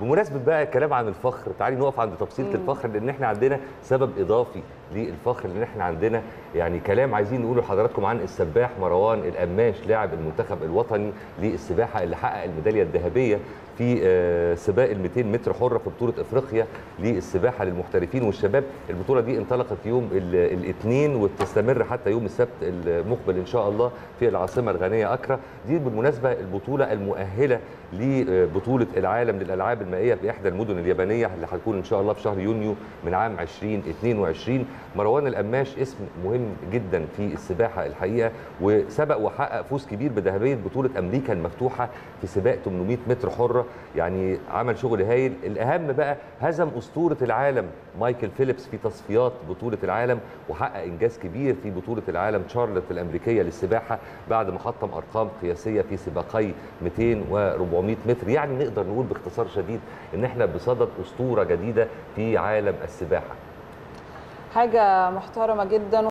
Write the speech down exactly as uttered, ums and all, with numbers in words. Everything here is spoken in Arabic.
بمناسبه بقى الكلام عن الفخر، تعالي نقف عند تفصيله مم. الفخر، لان احنا عندنا سبب اضافي للفخر، لان احنا عندنا يعني كلام عايزين نقوله لحضراتكم عن السباح مروان القماش لاعب المنتخب الوطني للسباحه اللي حقق الميداليه الذهبيه في سباق ال مئتين متر حره في بطوله افريقيا للسباحه للمحترفين والشباب. البطوله دي انطلقت يوم الاثنين وتستمر حتى يوم السبت المقبل ان شاء الله في العاصمه الغانيه اكرا. دي بالمناسبه البطوله المؤهله لبطوله العالم للالعاب المائيه باحدى المدن اليابانيه اللي هتكون ان شاء الله في شهر يونيو من عام ألفين واثنين وعشرين. مروان القماش اسم مهم جدا في السباحه الحقيقه، وسبق وحقق فوز كبير بذهبيه بطوله امريكا المفتوحه في سباق ثمانمئة متر حره، يعني عمل شغل هايل. الاهم بقى هزم اسطوره العالم مايكل فيليبس في تصفيات بطوله العالم، وحقق انجاز كبير في بطوله العالم شارلوت الامريكيه للسباحه بعد ما حطم ارقام قياسيه في سباقي مئتين و400 متر. يعني نقدر نقول باختصار شديد ان احنا بصدد اسطوره جديده في عالم السباحه، حاجه محترمه جدا.